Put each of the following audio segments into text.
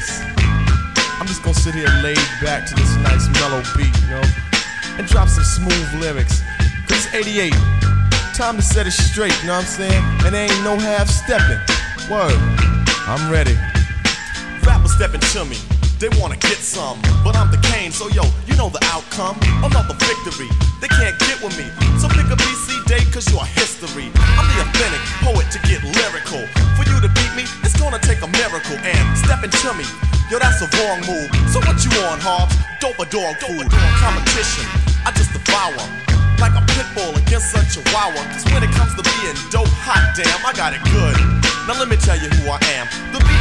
this. I'm just gonna sit here laid back to this nice mellow beat, you know, and drop some smooth lyrics. Cause it's 88, time to set it straight, you know what I'm saying? And there ain't no half-stepping. Word, I'm ready. Rappers stepping to me, they wanna get some, but I'm the Kane, so yo, you know the outcome. Another victory, they can't get with me, so pick a BC day, cause you are history. I'm the authentic poet to get lyrical. For you to beat me, it's gonna take a miracle. And stepping to me, yo, that's a wrong move. So what you on, Hobbs? Dope or dog food? Competition, I just devour, like a pitbull against a Chihuahua. Cause when it comes to being dope, hot damn, I got it good. Now let me tell you who I am. The BIGDADYKANE.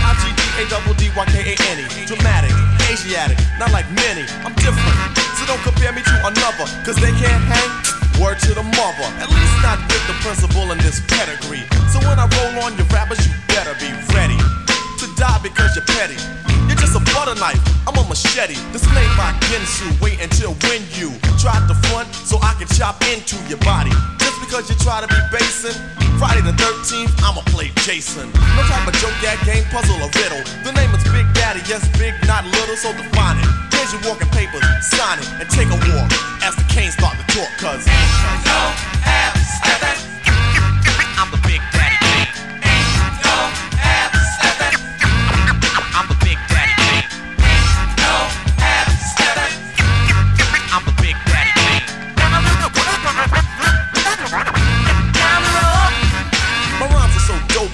Dramatic, Asiatic, not like many. I'm different, so don't compare me to another. Cause they can't hang, word to the mother. At least not with the principal and this pedigree. So when I roll on your rappers, you better be ready to die because you're petty. You're just a butter knife, I'm a machete. This made by Gensu, wait until when you try to front so I can chop into your body. Just because you try to be basing, Friday the 13th, I'ma play Jason. No type of joke, that game, puzzle, or riddle. The name is Big Daddy, yes, big, not little, so define it. Here's your walking papers, sign it, and take a walk as the Canes start to talk, cuz ain't no half-steppin'. I'm the Big Daddy Kane. Ain't no half-steppin'. I'm the Big Daddy.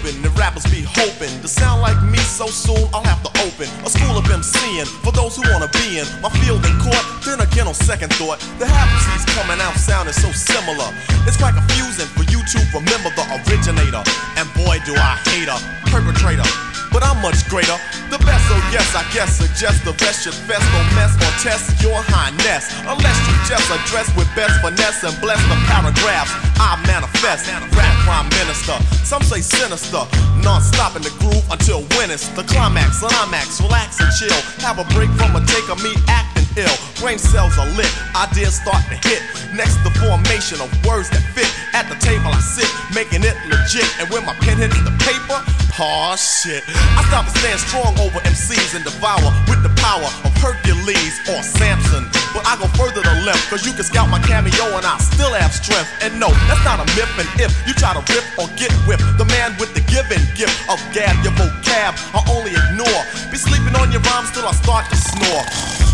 The rappers be hoping to sound like me so soon. I'll have to open a school of MCing for those who wanna be in my field and court. Then again, on second thought, the half-seeds coming out sounding so similar. It's quite confusing for you to remember the originator. And boy, do I hate a perpetrator. But I'm much greater, the best, so yes, I guess suggest the best should fest. No mess or test your highness, unless you just address with best finesse and bless the paragraphs I manifest. Rap prime minister, some say sinister, non-stop in the groove until when it's the climax. And I'm max, relax and chill, have a break from a take of me acting ill. Brain cells are lit, ideas start to hit. Next, the formation of words that fit. At the table I sit, making it legit. And when my pen hits the paper, aw shit, I stop and stand strong over MCs and devour with the power of Hercules or Samson. But I go further to left, cause you can scout my cameo and I still have strength. And no, that's not a myth, and if you try to rip or get whipped, the man with the given gift of gab, your vocab I only ignore. Be sleeping on your rhymes till I start to snore.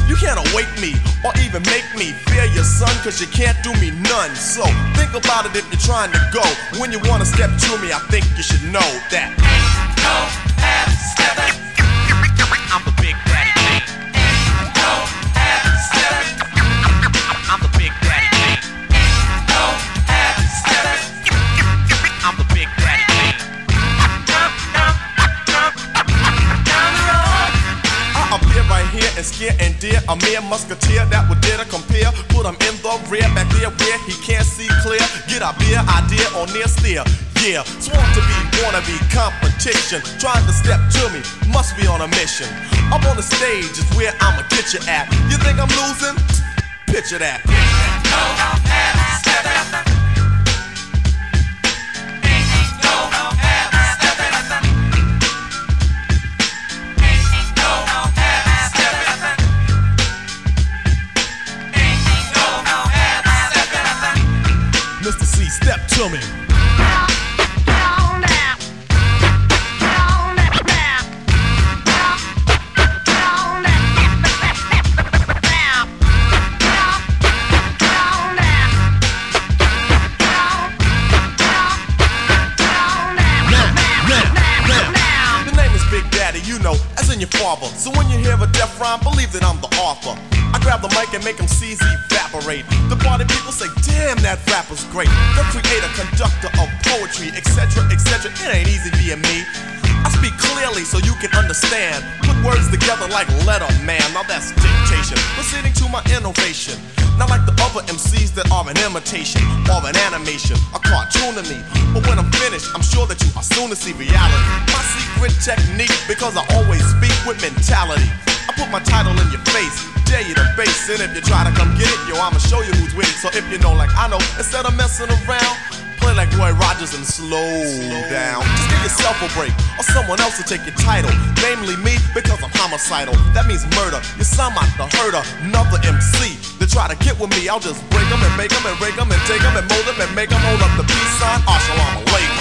You can't awake me or even make me fear your son, cause you can't do me none. So think about it if you're trying to go. When you wanna step to me, I think you should know that no half-steppin'. I'm the Big Daddy Kane. No half-steppin'. I'm the Big Daddy Kane. No half-steppin'. I'm the Big Daddy Kane. I appear right here and scare and dear a mere musketeer that would dare to compare. Put him in the rear, back there where he can't see clear. Get a beer idea or near steer. Yeah, sworn to be, wanna be competition. Trying to step to me, must be on a mission. Up on the stage is where I'ma get you at. You think I'm losing? Picture that. Ain't no half-steppin'. Mr. C, step to me. So when you hear a death rhyme, believe that I'm the author. I grab the mic and make them CZ evaporate. The party people say, damn, that rapper's great. The creator, conductor of poetry, etc., etc. It ain't easy being me. I speak clearly so you can understand. Put words together like Letterman. Now that's dictation, proceeding to my innovation. Not like the other MCs that are an imitation, or an animation, a cartoon to me. But when I'm finished, I'm sure that you are soon to see reality. My secret technique, because I always speak with mentality. I put my title in your face, dare you to base it. If you try to come get it, yo, I'ma show you who's with it. So if you know like I know, instead of messing around, play like Roy Rogers and slow down. Just give yourself a break, or someone else will take your title. Namely me, because I'm homicidal. That means murder. Your son might the herder, another MC. They try to get with me, I'll just break them and make them and rake them and take them and mold them and make them hold up the peace sign. Assalamu alaikum.